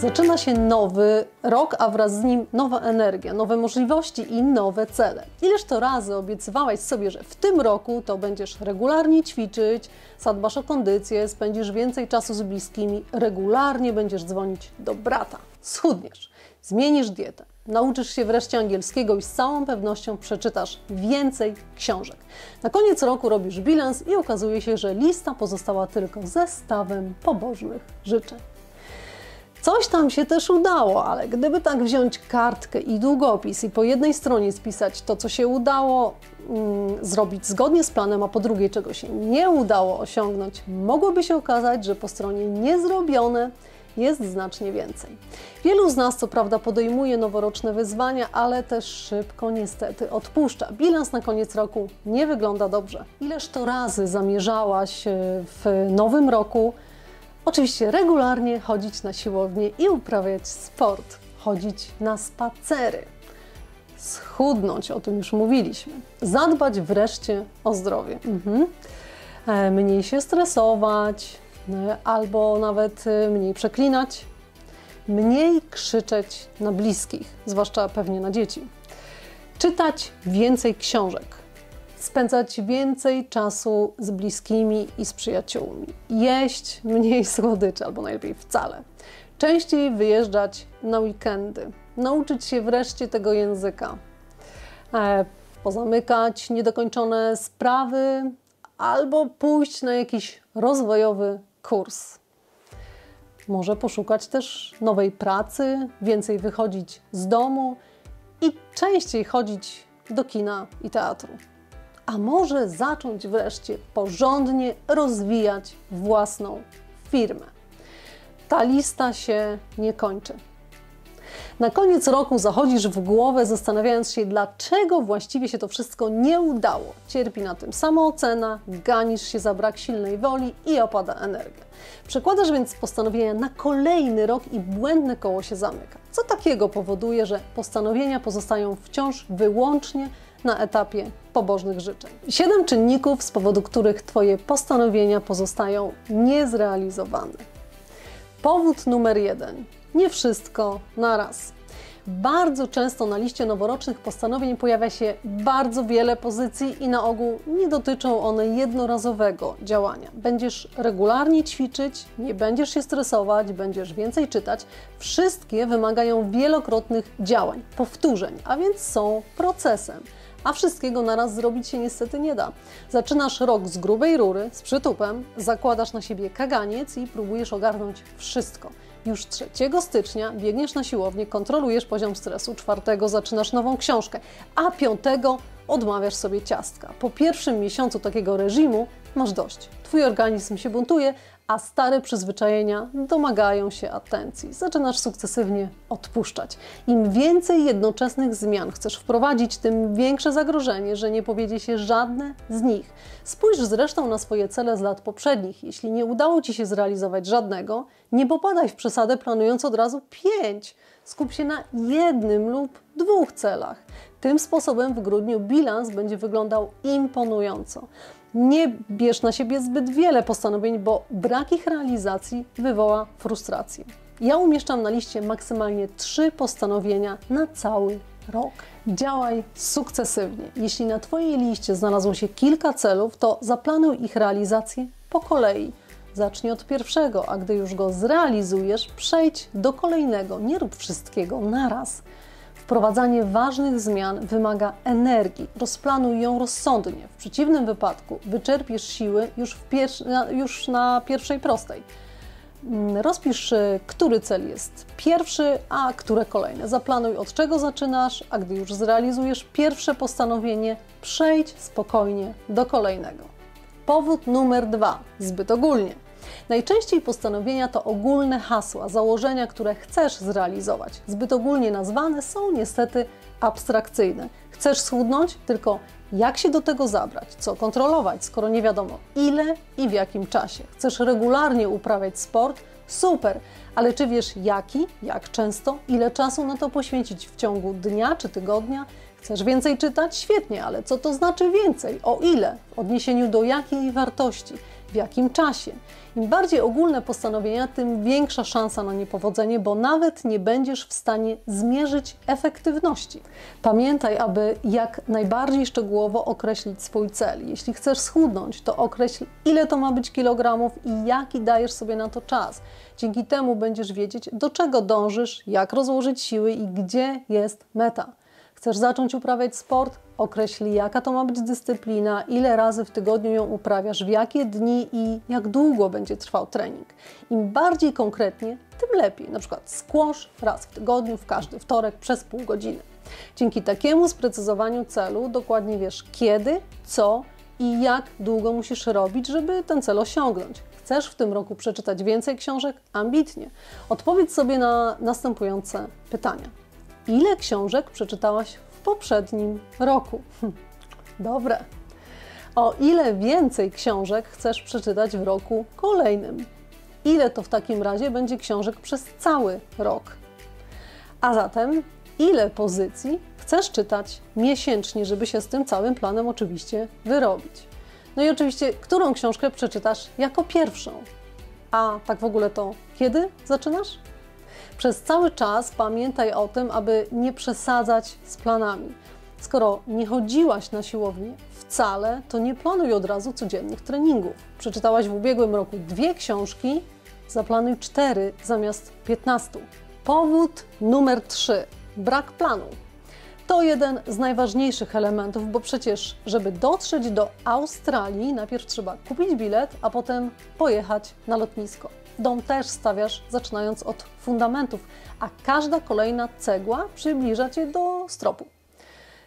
Zaczyna się nowy rok, a wraz z nim nowa energia, nowe możliwości i nowe cele. Ileż to razy obiecywałaś sobie, że w tym roku to będziesz regularnie ćwiczyć, zadbasz o kondycję, spędzisz więcej czasu z bliskimi, regularnie będziesz dzwonić do brata, schudniesz, zmienisz dietę, nauczysz się wreszcie angielskiego i z całą pewnością przeczytasz więcej książek. Na koniec roku robisz bilans i okazuje się, że lista pozostała tylko zestawem pobożnych życzeń. Coś tam się też udało, ale gdyby tak wziąć kartkę i długopis i po jednej stronie spisać to, co się udało zrobić zgodnie z planem, a po drugiej, czego się nie udało osiągnąć, mogłoby się okazać, że po stronie niezrobione jest znacznie więcej. Wielu z nas co prawda podejmuje noworoczne wyzwania, ale też szybko niestety odpuszcza. Bilans na koniec roku nie wygląda dobrze. Ileż to razy zamierzałaś w nowym roku oczywiście regularnie chodzić na siłownię i uprawiać sport, chodzić na spacery, schudnąć, o tym już mówiliśmy, zadbać wreszcie o zdrowie, mniej się stresować, albo nawet mniej przeklinać, mniej krzyczeć na bliskich, zwłaszcza pewnie na dzieci, czytać więcej książek, spędzać więcej czasu z bliskimi i z przyjaciółmi, jeść mniej słodyczy, albo najlepiej wcale, częściej wyjeżdżać na weekendy, nauczyć się wreszcie tego języka, pozamykać niedokończone sprawy, albo pójść na jakiś rozwojowy kurs. Może poszukać też nowej pracy, więcej wychodzić z domu i częściej chodzić do kina i teatru. A może zacząć wreszcie porządnie rozwijać własną firmę. Ta lista się nie kończy. Na koniec roku zachodzisz w głowę, zastanawiając się, dlaczego właściwie się to wszystko nie udało. Cierpi na tym samoocena, ganisz się za brak silnej woli i opada energia. Przekładasz więc postanowienia na kolejny rok i błędne koło się zamyka. Co takiego powoduje, że postanowienia pozostają wciąż wyłącznie na etapie pobożnych życzeń. 7 czynników, z powodu których Twoje postanowienia pozostają niezrealizowane. Powód numer 1. Nie wszystko na raz. Bardzo często na liście noworocznych postanowień pojawia się bardzo wiele pozycji i na ogół nie dotyczą one jednorazowego działania. Będziesz regularnie ćwiczyć, nie będziesz się stresować, będziesz więcej czytać. Wszystkie wymagają wielokrotnych działań, powtórzeń, a więc są procesem. A wszystkiego na raz zrobić się niestety nie da. Zaczynasz rok z grubej rury, z przytupem, zakładasz na siebie kaganiec i próbujesz ogarnąć wszystko. Już 3 stycznia biegniesz na siłownię, kontrolujesz poziom stresu, 4 zaczynasz nową książkę, a 5 odmawiasz sobie ciastka. Po pierwszym miesiącu takiego reżimu masz dość. Twój organizm się buntuje, a stare przyzwyczajenia domagają się atencji. Zaczynasz sukcesywnie odpuszczać. Im więcej jednoczesnych zmian chcesz wprowadzić, tym większe zagrożenie, że nie powiedzie się żadne z nich. Spójrz zresztą na swoje cele z lat poprzednich. Jeśli nie udało Ci się zrealizować żadnego, nie popadaj w przesadę, planując od razu 5. Skup się na 1 lub 2 celach. Tym sposobem w grudniu bilans będzie wyglądał imponująco. Nie bierz na siebie zbyt wiele postanowień, bo brak ich realizacji wywoła frustrację. Ja umieszczam na liście maksymalnie 3 postanowienia na cały rok. Działaj sukcesywnie. Jeśli na Twojej liście znalazło się kilka celów, to zaplanuj ich realizację po kolei. Zacznij od 1, a gdy już go zrealizujesz, przejdź do kolejnego. Nie rób wszystkiego naraz. Wprowadzanie ważnych zmian wymaga energii. Rozplanuj ją rozsądnie. W przeciwnym wypadku wyczerpiesz siły już na pierwszej prostej. Rozpisz, który cel jest pierwszy, a które kolejne. Zaplanuj, od czego zaczynasz, a gdy już zrealizujesz pierwsze postanowienie, przejdź spokojnie do kolejnego. Powód numer 2. Zbyt ogólnie. Najczęściej postanowienia to ogólne hasła, założenia, które chcesz zrealizować. Zbyt ogólnie nazwane są niestety abstrakcyjne. Chcesz schudnąć? Tylko jak się do tego zabrać? Co kontrolować, skoro nie wiadomo ile i w jakim czasie? Chcesz regularnie uprawiać sport? Super, ale czy wiesz jaki, jak często, ile czasu na to poświęcić w ciągu dnia czy tygodnia? Chcesz więcej czytać? Świetnie, ale co to znaczy więcej? O ile? W odniesieniu do jakiej wartości? w jakim czasie. Im bardziej ogólne postanowienia, tym większa szansa na niepowodzenie, bo nawet nie będziesz w stanie zmierzyć efektywności. Pamiętaj, aby jak najbardziej szczegółowo określić swój cel. Jeśli chcesz schudnąć, to określ, ile to ma być kilogramów i jaki dajesz sobie na to czas. Dzięki temu będziesz wiedzieć, do czego dążysz, jak rozłożyć siły i gdzie jest meta. Chcesz zacząć uprawiać sport? Określ, jaka to ma być dyscyplina, ile razy w tygodniu ją uprawiasz, w jakie dni i jak długo będzie trwał trening. Im bardziej konkretnie, tym lepiej. Na przykład squash raz w tygodniu, w każdy wtorek przez pół godziny. Dzięki takiemu sprecyzowaniu celu dokładnie wiesz, kiedy, co i jak długo musisz robić, żeby ten cel osiągnąć. Chcesz w tym roku przeczytać więcej książek? Ambitnie. Odpowiedz sobie na następujące pytania. Ile książek przeczytałaś w poprzednim roku? Dobre. O ile więcej książek chcesz przeczytać w roku kolejnym? Ile to w takim razie będzie książek przez cały rok? A zatem, ile pozycji chcesz czytać miesięcznie, żeby się z tym całym planem oczywiście wyrobić? No i oczywiście, którą książkę przeczytasz jako pierwszą? A tak w ogóle to kiedy zaczynasz? Przez cały czas pamiętaj o tym, aby nie przesadzać z planami. Skoro nie chodziłaś na siłownię wcale, to nie planuj od razu codziennych treningów. Przeczytałaś w ubiegłym roku 2 książki, zaplanuj 4 zamiast 15. Powód numer 3. Brak planu. To jeden z najważniejszych elementów, bo przecież, żeby dotrzeć do Australii, najpierw trzeba kupić bilet, a potem pojechać na lotnisko. Dom też stawiasz, zaczynając od fundamentów, a każda kolejna cegła przybliża Cię do stropu.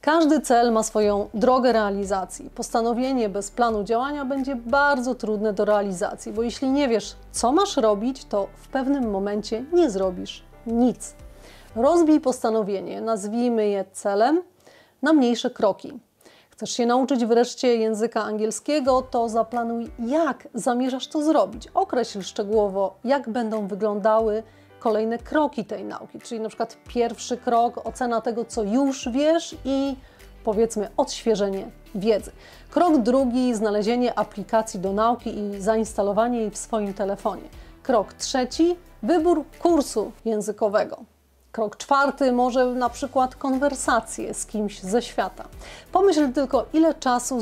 Każdy cel ma swoją drogę realizacji. Postanowienie bez planu działania będzie bardzo trudne do realizacji, bo jeśli nie wiesz, co masz robić, to w pewnym momencie nie zrobisz nic. Rozbij postanowienie, nazwijmy je celem, na mniejsze kroki. Chcesz się nauczyć wreszcie języka angielskiego, to zaplanuj, jak zamierzasz to zrobić. Określ szczegółowo, jak będą wyglądały kolejne kroki tej nauki, czyli na przykład pierwszy krok, ocena tego, co już wiesz i powiedzmy odświeżenie wiedzy. Krok drugi, znalezienie aplikacji do nauki i zainstalowanie jej w swoim telefonie. Krok trzeci, wybór kursu językowego. Krok czwarty, może na przykład konwersacje z kimś ze świata. Pomyśl tylko, ile czasu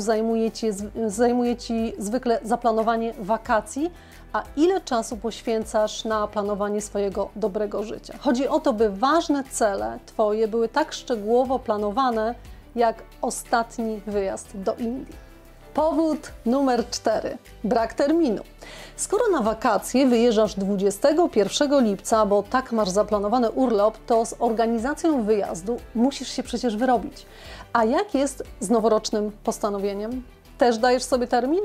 zajmuje Ci zwykle zaplanowanie wakacji, a ile czasu poświęcasz na planowanie swojego dobrego życia. Chodzi o to, by ważne cele Twoje były tak szczegółowo planowane, jak ostatni wyjazd do Indii. Powód numer 4. Brak terminu. Skoro na wakacje wyjeżdżasz 21 lipca, bo tak masz zaplanowany urlop, to z organizacją wyjazdu musisz się przecież wyrobić. A jak jest z noworocznym postanowieniem? Też dajesz sobie termin?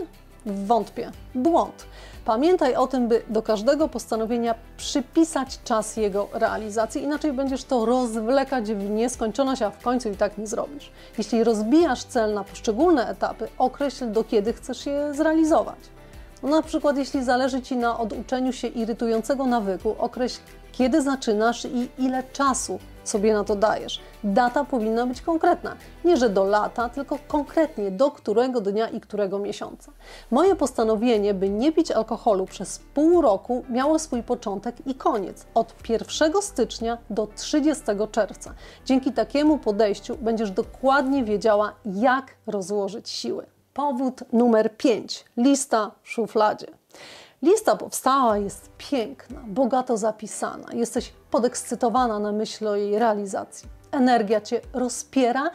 Wątpię. Błąd. Pamiętaj o tym, by do każdego postanowienia przypisać czas jego realizacji, inaczej będziesz to rozwlekać w nieskończoność, a w końcu i tak nie zrobisz. Jeśli rozbijasz cel na poszczególne etapy, określ, do kiedy chcesz je zrealizować. No, na przykład, jeśli zależy Ci na oduczeniu się irytującego nawyku, określ, kiedy zaczynasz i ile czasu sobie na to dajesz. Data powinna być konkretna. Nie, że do lata, tylko konkretnie do którego dnia i którego miesiąca. Moje postanowienie, by nie pić alkoholu przez pół roku, miało swój początek i koniec. Od 1 stycznia do 30 czerwca. Dzięki takiemu podejściu będziesz dokładnie wiedziała, jak rozłożyć siły. Powód numer 5. Lista w szufladzie. Lista powstała, jest piękna, bogato zapisana. Jesteś podekscytowana na myśl o jej realizacji. Energia Cię rozpiera,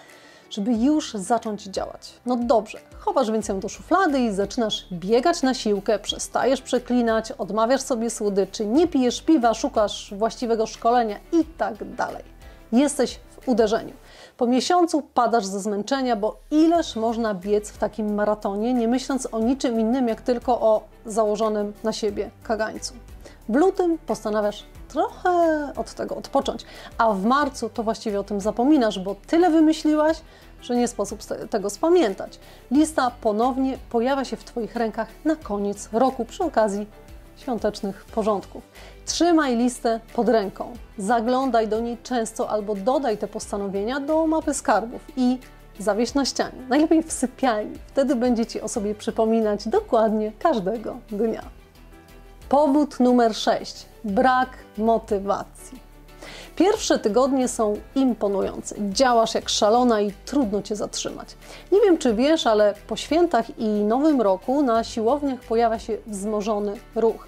żeby już zacząć działać. No dobrze, chowasz więc ją do szuflady i zaczynasz biegać na siłkę, przestajesz przeklinać, odmawiasz sobie słodyczy, nie pijesz piwa, szukasz właściwego szkolenia i tak dalej. Jesteś w uderzeniu. Po miesiącu padasz ze zmęczenia, bo ileż można biec w takim maratonie, nie myśląc o niczym innym, jak tylko o założonym na siebie kagańcu. W lutym postanawiasz trochę od tego odpocząć, a w marcu to właściwie o tym zapominasz, bo tyle wymyśliłaś, że nie sposób tego spamiętać. Lista ponownie pojawia się w Twoich rękach na koniec roku przy okazji świątecznych porządków. Trzymaj listę pod ręką, zaglądaj do niej często albo dodaj te postanowienia do mapy skarbów i zawieś na ścianie, najlepiej w sypialni. Wtedy będzie Ci o sobie przypominać dokładnie każdego dnia. Powód numer 6. Brak motywacji. Pierwsze tygodnie są imponujące. Działasz jak szalona i trudno Cię zatrzymać. Nie wiem, czy wiesz, ale po świętach i Nowym Roku na siłowniach pojawia się wzmożony ruch.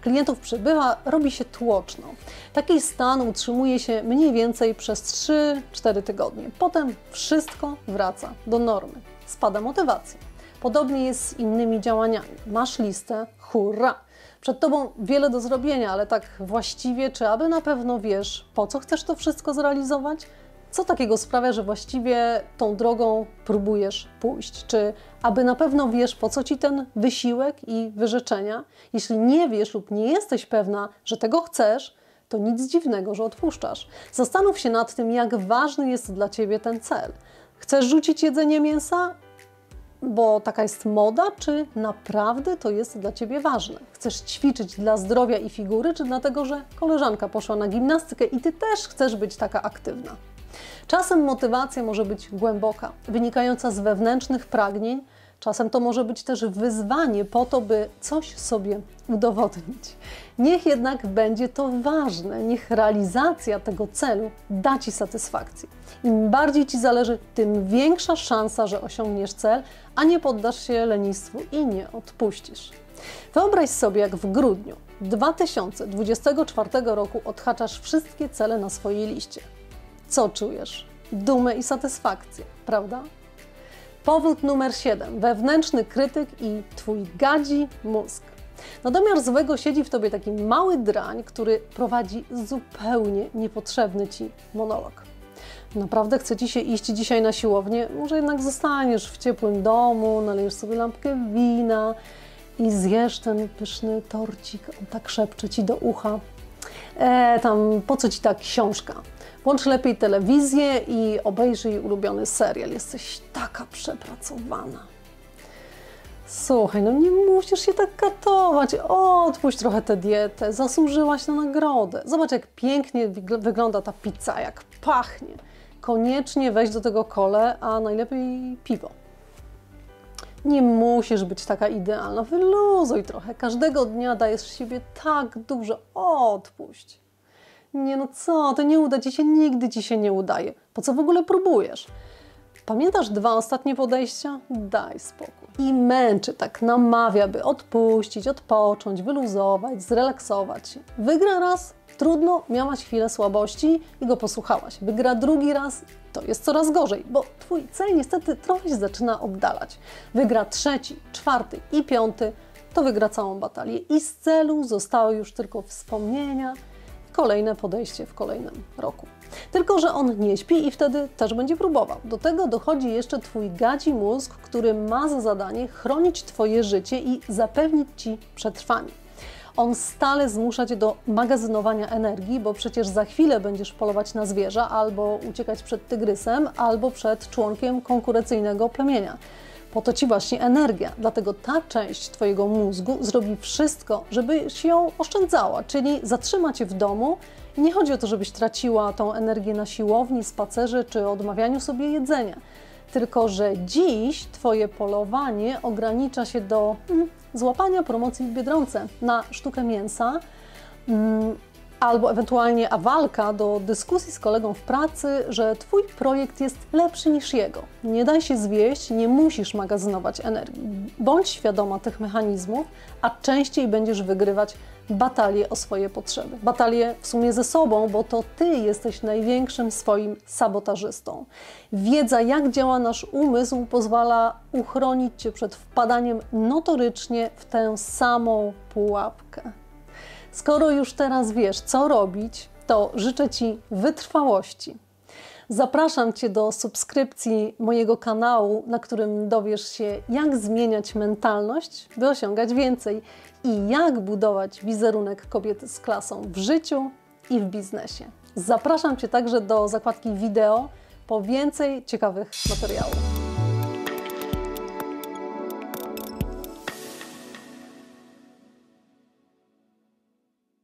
Klientów przybywa, robi się tłoczno. Taki stan utrzymuje się mniej więcej przez 3-4 tygodnie. Potem wszystko wraca do normy. Spada motywacja. Podobnie jest z innymi działaniami. Masz listę, hurra! Przed Tobą wiele do zrobienia, ale tak właściwie, czy aby na pewno wiesz, po co chcesz to wszystko zrealizować? Co takiego sprawia, że właściwie tą drogą próbujesz pójść? Czy aby na pewno wiesz, po co Ci ten wysiłek i wyrzeczenia? Jeśli nie wiesz lub nie jesteś pewna, że tego chcesz, to nic dziwnego, że odpuszczasz. Zastanów się nad tym, jak ważny jest dla Ciebie ten cel. Chcesz rzucić jedzenie mięsa? Bo taka jest moda, czy naprawdę to jest dla Ciebie ważne? Chcesz ćwiczyć dla zdrowia i figury, czy dlatego, że koleżanka poszła na gimnastykę i Ty też chcesz być taka aktywna? Czasem motywacja może być głęboka, wynikająca z wewnętrznych pragnień. Czasem to może być też wyzwanie po to, by coś sobie udowodnić. Niech jednak będzie to ważne, niech realizacja tego celu da Ci satysfakcję. Im bardziej Ci zależy, tym większa szansa, że osiągniesz cel, a nie poddasz się lenistwu i nie odpuścisz. Wyobraź sobie, jak w grudniu 2024 roku odhaczasz wszystkie cele na swojej liście. Co czujesz? Dumę i satysfakcję, prawda? Powód numer 7. Wewnętrzny krytyk i Twój gadzi mózg. Na domiar złego siedzi w Tobie taki mały drań, który prowadzi zupełnie niepotrzebny Ci monolog. Naprawdę chce Ci się iść dzisiaj na siłownię? Może jednak zostaniesz w ciepłym domu, nalejesz sobie lampkę wina i zjesz ten pyszny torcik. On tak szepcze Ci do ucha. Tam po co Ci ta książka? Włącz lepiej telewizję i obejrzyj ulubiony serial. Jesteś taka przepracowana. Słuchaj, no nie musisz się tak katować. Odpuść trochę tę dietę. Zasłużyłaś na nagrodę. Zobacz, jak pięknie wygląda ta pizza, jak pachnie. Koniecznie weź do tego kolę, a najlepiej piwo. Nie musisz być taka idealna. Wyluzuj trochę. Każdego dnia dajesz z siebie tak dużo. Odpuść. Nie no co, to nie uda Ci się, nigdy Ci się nie udaje. Po co w ogóle próbujesz? Pamiętasz 2 ostatnie podejścia? Daj spokój. I męczy, tak namawia, by odpuścić, odpocząć, wyluzować, zrelaksować się. Wygra raz, trudno, miałaś chwilę słabości i go posłuchałaś. Wygra drugi raz, to jest coraz gorzej, bo Twój cel niestety trochę się zaczyna oddalać. Wygra trzeci, czwarty i piąty, to wygra całą batalię. I z celu zostały już tylko wspomnienia, kolejne podejście w kolejnym roku. Tylko że on nie śpi i wtedy też będzie próbował. Do tego dochodzi jeszcze Twój gadzi mózg, który ma za zadanie chronić Twoje życie i zapewnić Ci przetrwanie. On stale zmusza Cię do magazynowania energii, bo przecież za chwilę będziesz polować na zwierza, albo uciekać przed tygrysem, albo przed członkiem konkurencyjnego plemienia. Po to Ci właśnie energia, dlatego ta część Twojego mózgu zrobi wszystko, żebyś ją oszczędzała, czyli zatrzyma Cię w domu. I nie chodzi o to, żebyś traciła tą energię na siłowni, spacerze czy odmawianiu sobie jedzenia. Tylko że dziś Twoje polowanie ogranicza się do złapania promocji w Biedronce na sztukę mięsa, albo ewentualnie awalka do dyskusji z kolegą w pracy, że Twój projekt jest lepszy niż jego. Nie daj się zwieść, nie musisz magazynować energii. Bądź świadoma tych mechanizmów, a częściej będziesz wygrywać batalię o swoje potrzeby. Batalię w sumie ze sobą, bo to Ty jesteś największym swoim sabotażystą. Wiedza, jak działa nasz umysł, pozwala uchronić Cię przed wpadaniem notorycznie w tę samą pułapkę. Skoro już teraz wiesz, co robić, to życzę Ci wytrwałości. Zapraszam Cię do subskrypcji mojego kanału, na którym dowiesz się, jak zmieniać mentalność, by osiągać więcej i jak budować wizerunek kobiety z klasą w życiu i w biznesie. Zapraszam Cię także do zakładki wideo po więcej ciekawych materiałów.